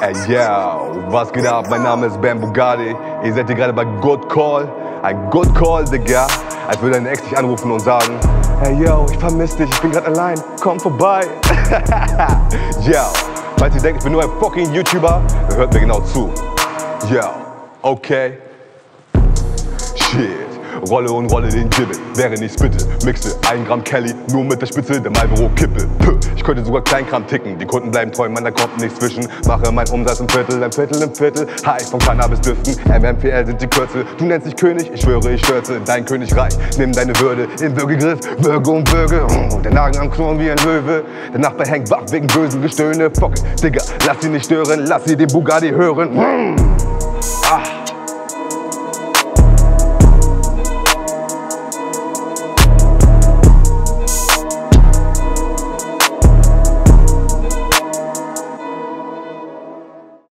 Hey yo, was geht ab? Mein Name ist Ben Bugatty. Ihr seid hier gerade bei Good Call. Ein Good Call, Digga. Als würde ein Ex dich anrufen und sagen: Hey yo, ich vermisse dich, ich bin gerade allein, komm vorbei. Yo, falls ihr denkt, ich bin nur ein fucking YouTuber, dann hört mir genau zu. Yo, okay. Shit. Rolle und rolle den Gibbel, wäre nicht bitte. Mixe 1 Gramm Kelly, nur mit der Spitze der Marlboro-Kippe. Ich könnte sogar Kleinkram ticken, die Kunden bleiben treu, man, da kommt nichts zwischen. Mache meinen Umsatz im Viertel, im Viertel, im Viertel. High von Cannabis düften, MMPL sind die Kürzel. Du nennst dich König, ich schwöre, ich stürze in dein Königreich. Nimm deine Würde in Würgegriff, Würge um Würge. Der Nagen am Knurren wie ein Löwe. Der Nachbar hängt wach wegen bösen Gestöhne. Fuck, Digga, lass sie nicht stören, lass sie den Bugatti hören.